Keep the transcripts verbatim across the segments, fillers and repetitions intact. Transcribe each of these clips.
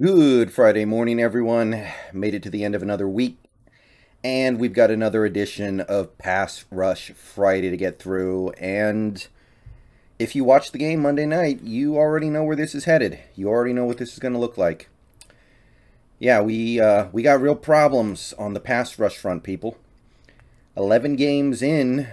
Good Friday morning, everyone. Made it to the end of another week, and we've got another edition of Pass Rush Friday to get through. And if you watched the game Monday night, you already know where this is headed. You already know what this is going to look like. Yeah, we uh, we got real problems on the pass rush front, people. eleven games in,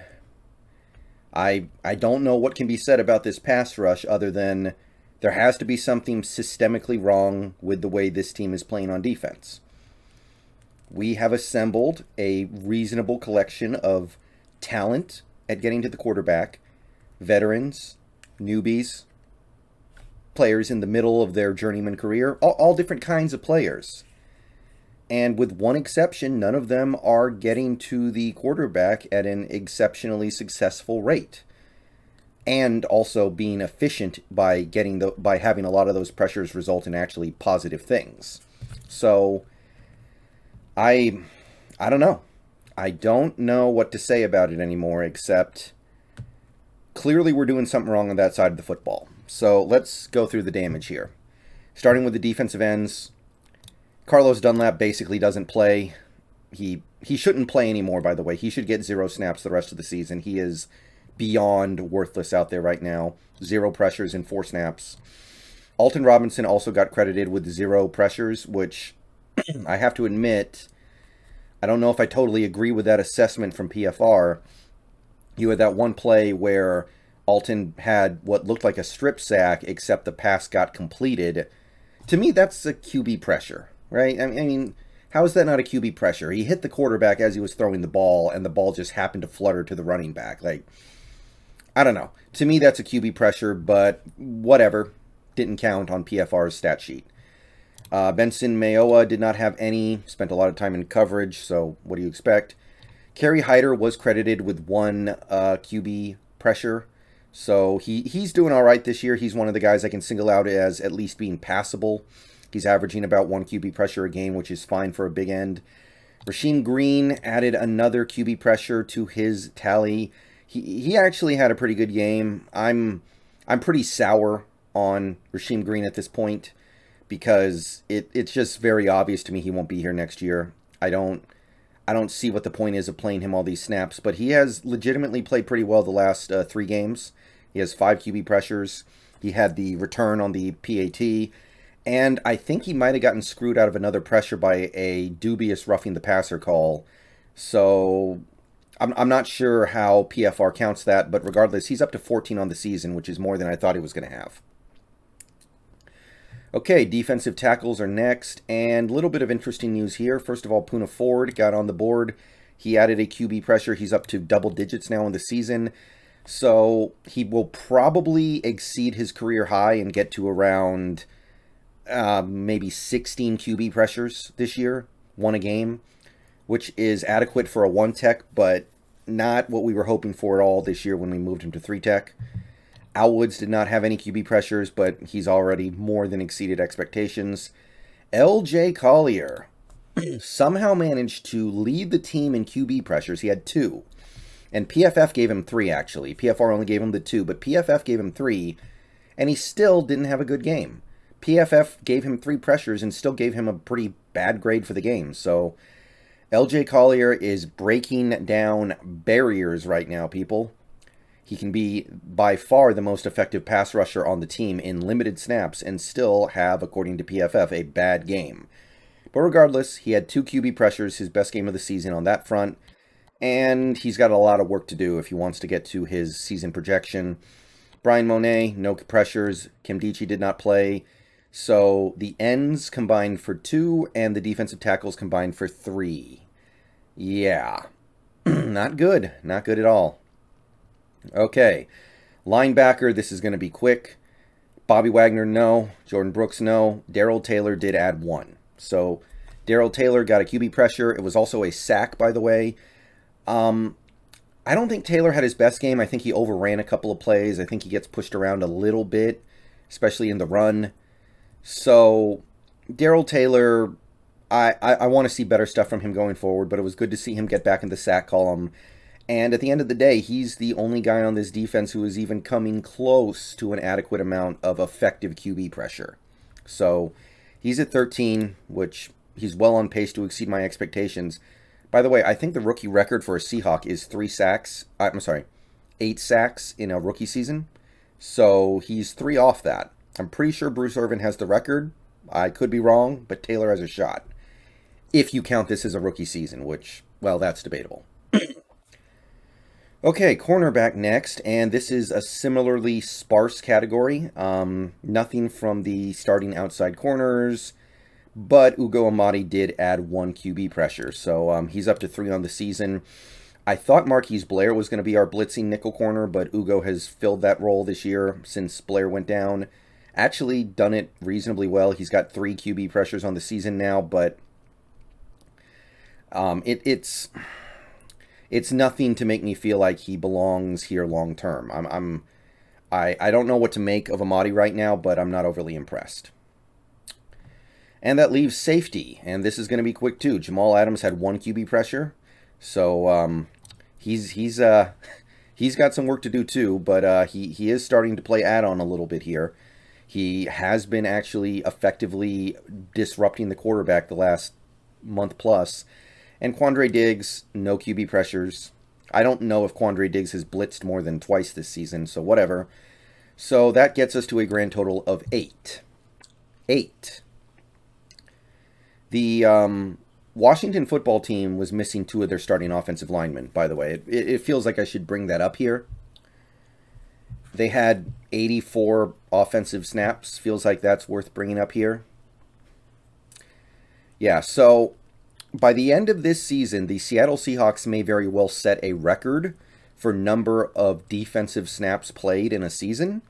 I I don't know what can be said about this pass rush other than there has to be something systemically wrong with the way this team is playing on defense. We have assembled a reasonable collection of talent at getting to the quarterback, veterans, newbies, players in the middle of their journeyman career, all, all different kinds of players. And with one exception, none of them are getting to the quarterback at an exceptionally successful rate. And also being efficient by getting the by having a lot of those pressures result in actually positive things. So I I don't know. I don't know what to say about it anymore, except clearly we're doing something wrong on that side of the football. So let's go through the damage here. Starting with the defensive ends, Carlos Dunlap basically doesn't play. He he shouldn't play anymore, by the way. He should get zero snaps the rest of the season. He is beyond worthless out there right now. Zero pressures in four snaps. Alton Robinson also got credited with zero pressures, which I have to admit, I don't know if I totally agree with that assessment from P F R. You had that one play where Alton had what looked like a strip sack, except the pass got completed. To me, that's a Q B pressure, right? I mean, how is that not a Q B pressure? He hit the quarterback as he was throwing the ball, and the ball just happened to flutter to the running back. Like, I don't know. To me, that's a Q B pressure, but whatever. Didn't count on P F R's stat sheet. Uh, Benson Mayowa did not have any. Spent a lot of time in coverage, so what do you expect? Kerry Hyder was credited with one uh, Q B pressure, so he, he's doing all right this year. He's one of the guys I can single out as at least being passable. He's averaging about one Q B pressure a game, which is fine for a big end. Rasheem Green added another Q B pressure to his tally. He, he actually had a pretty good game. I'm I'm pretty sour on Rasheem Green at this point because it, it's just very obvious to me he won't be here next year. I don't I don't see what the point is of playing him all these snaps, but he has legitimately played pretty well the last uh, three games. He has five Q B pressures. He had the return on the P A T, and I think he might have gotten screwed out of another pressure by a dubious roughing the passer call. So I'm, I'm not sure how P F R counts that, but regardless, he's up to fourteen on the season, which is more than I thought he was going to have. Okay, defensive tackles are next, and a little bit of interesting news here. First of all, Poona Ford got on the board. He added a Q B pressure. He's up to double digits now in the season, so he will probably exceed his career high and get to around uh, maybe sixteen Q B pressures this year, one a game, which is adequate for a one-tech, but not what we were hoping for at all this year when we moved him to three-tech. Al Woods did not have any Q B pressures, but he's already more than exceeded expectations. L J. Collier somehow managed to lead the team in Q B pressures. He had two, and P F F gave him three, actually. P F R only gave him the two, but P F F gave him three, and he still didn't have a good game. P F F gave him three pressures and still gave him a pretty bad grade for the game, so L J. Collier is breaking down barriers right now, people. He can be by far the most effective pass rusher on the team in limited snaps and still have, according to P F F, a bad game. But regardless, he had two Q B pressures, his best game of the season on that front, and he's got a lot of work to do if he wants to get to his season projection. Bryan Mone, no pressures. Kim Dietschy did not play. So the ends combined for two, and the defensive tackles combined for three. Yeah. Not good. Not good at all. Okay. Linebacker, this is going to be quick. Bobby Wagner, no. Jordan Brooks, no. Darrell Taylor did add one. So Darrell Taylor got a Q B pressure. It was also a sack, by the way. Um, I don't think Taylor had his best game. I think he overran a couple of plays. I think he gets pushed around a little bit, especially in the run. So, Darrell Taylor, I, I, I want to see better stuff from him going forward, but it was good to see him get back in the sack column. And at the end of the day, he's the only guy on this defense who is even coming close to an adequate amount of effective Q B pressure. So, He's at thirteen, which he's well on pace to exceed my expectations. By the way, I think the rookie record for a Seahawk is three sacks. I'm sorry, eight sacks in a rookie season. So he's three off that. I'm pretty sure Bruce Irvin has the record. I could be wrong, but Taylor has a shot. If you count this as a rookie season, which, well, that's debatable. Okay, cornerback next, and this is a similarly sparse category. Um, nothing from the starting outside corners, but Ugo Amadi did add one Q B pressure, so um, he's up to three on the season. I thought Marquise Blair was going to be our blitzing nickel corner, but Ugo has filled that role this year since Blair went down. Actually done it reasonably well. He's got three Q B pressures on the season now, but um, it, it's... It's nothing to make me feel like he belongs here long term. I'm, I'm, I, I don't know what to make of Amadi right now, but I'm not overly impressed. And that leaves safety, and this is going to be quick too. Jamal Adams had one Q B pressure, so um, he's he's uh, he's got some work to do too. But uh, he he is starting to play add-on a little bit here. He has been actually effectively disrupting the quarterback the last month plus. And Quandre Diggs, no Q B pressures. I don't know if Quandre Diggs has blitzed more than twice this season, so whatever. So that gets us to a grand total of eight. Eight. The um, Washington football team was missing two of their starting offensive linemen, by the way. It, it, it feels like I should bring that up here. They had eighty-four offensive snaps. Feels like that's worth bringing up here. Yeah, so... By the end of this season, the Seattle Seahawks may very well set a record for number of defensive snaps played in a season.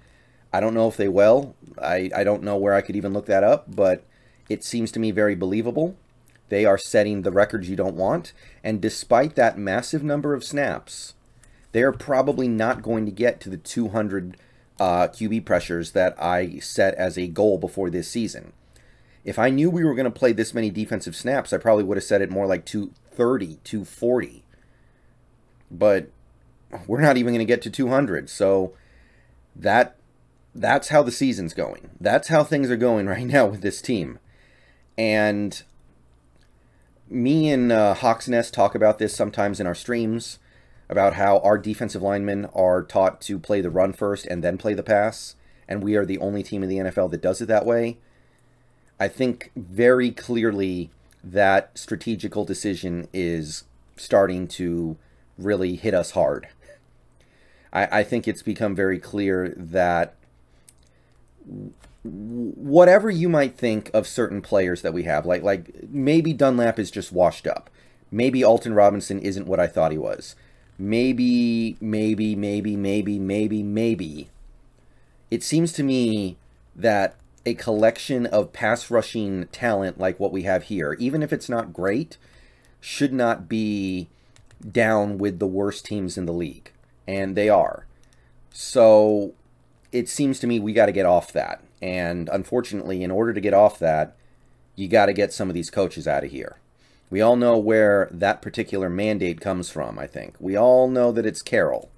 I don't know if they will. I, I don't know where I could even look that up, but it seems to me very believable. They are setting the records you don't want, and despite that massive number of snaps, they are probably not going to get to the two hundred uh, Q B pressures that I set as a goal before this season. If I knew we were going to play this many defensive snaps, I probably would have said it more like two thirty, two forty. But we're not even going to get to two hundred. So that that's how the season's going. That's how things are going right now with this team. And me and uh, Hawksnest talk about this sometimes in our streams, about how our defensive linemen are taught to play the run first and then play the pass. And we are the only team in the N F L that does it that way. I think very clearly that strategical decision is starting to really hit us hard. I, I think it's become very clear that whatever you might think of certain players that we have, like, like maybe Dunlap is just washed up. Maybe Alton Robinson isn't what I thought he was. Maybe, maybe, maybe, maybe, maybe, maybe. It seems to me that a collection of pass rushing talent like what we have here, even if it's not great, should not be down with the worst teams in the league. And they are. So it seems to me we got to get off that. And unfortunately, in order to get off that, you got to get some of these coaches out of here. We all know where that particular mandate comes from, I think. We all know that it's Carol.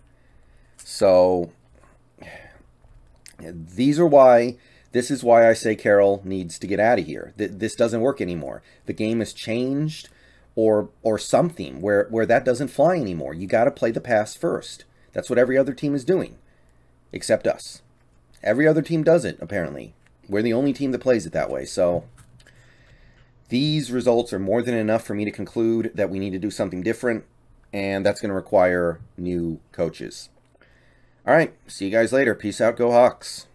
So these are why... This is why I say Carol needs to get out of here. This doesn't work anymore. The game has changed or or something where, where that doesn't fly anymore. You got to play the pass first. That's what every other team is doing, except us. Every other team does it, apparently. We're the only team that plays it that way. So these results are more than enough for me to conclude that we need to do something different, and that's going to require new coaches. All right, see you guys later. Peace out. Go Hawks.